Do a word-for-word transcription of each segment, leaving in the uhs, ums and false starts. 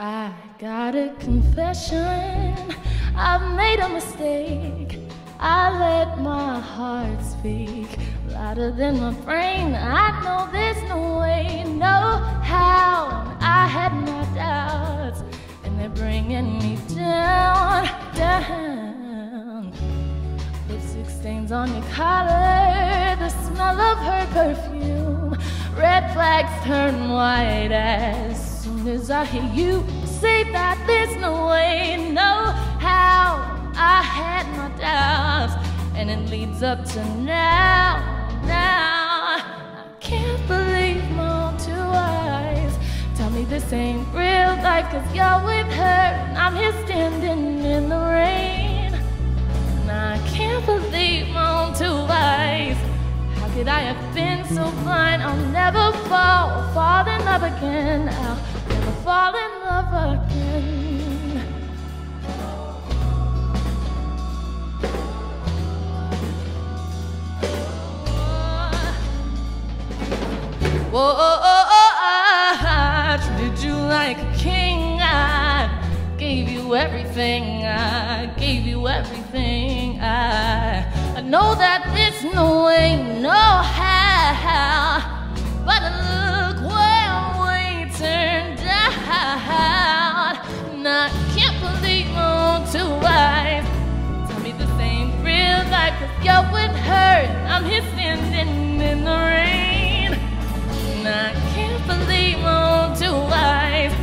I got a confession, I've made a mistake. I let my heart speak louder than my brain. I know there's no way, no how. I had my doubts, and they're bringing me down, down. Lipstick stains on your collar, the smell of her perfume. Red flags turn white as soon as I hear you say that there's no way, no how. I had my doubts, and it leads up to now, now. I can't believe my own two eyes. Tell me this ain't real life, 'cause you're with her, and I'm here standing in the rain. And I can't believe my own two eyes. How could I have been so blind? I'll never fall, fall in love again. I'll never fall in love again. Whoa, oh, oh, oh, I treated you like a king. I gave you everything. I gave you everything. I, I know that there's no way, no how. But look where we turned out. And I can't believe my own two eyes. Tell me this ain't real life, 'cause you're with her, I'm here standing in the rain. I can't believe my own two eyes.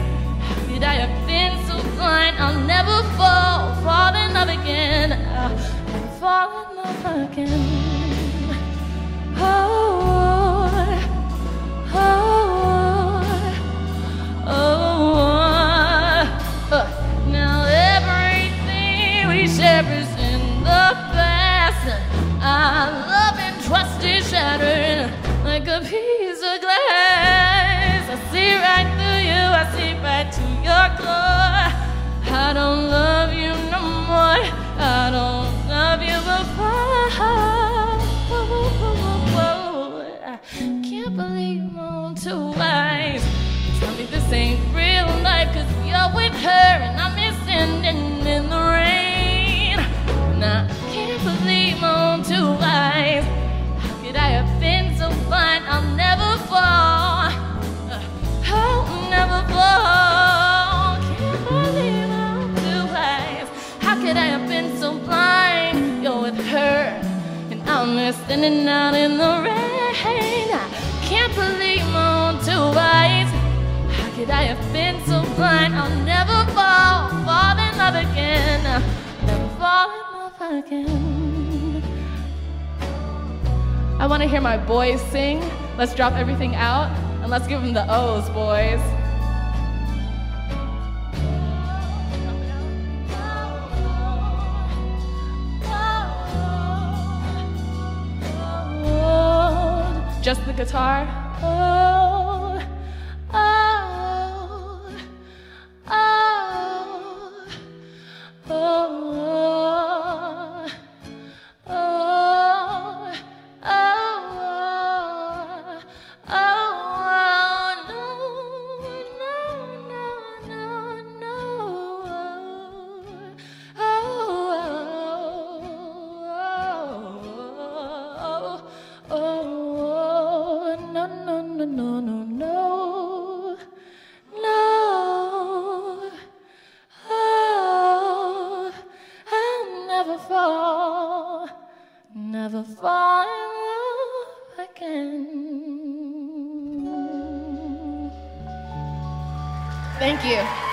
How could I have been so blind? I'll never fall, fall in love again. I'll never fall in love again. Oh, oh, oh, oh. Now everything we share is in the past. Our love and trust is shattered like a piece of glass. I see right through you, I see right to your core. I don't love you no more. I don't love you before. I can't believe my own two eyes. Tell me this ain't real life, 'cause you're with her and I'm here standing in the rain. And I can't believe my own two eyes. How could I have been so blind? I'll never fall. I'll never fall. Can't believe I'm too wise. How could I have been so blind? You're with her, and I'm here standing out in the rain. I can't believe I'm too wise. How could I have been so blind? I'll never fall, fall in love again. I'll never fall in love again. I want to hear my boys sing. Let's drop everything out, and let's give them the O's, boys. Oh, just the guitar. Oh, oh, oh, oh. Thank you.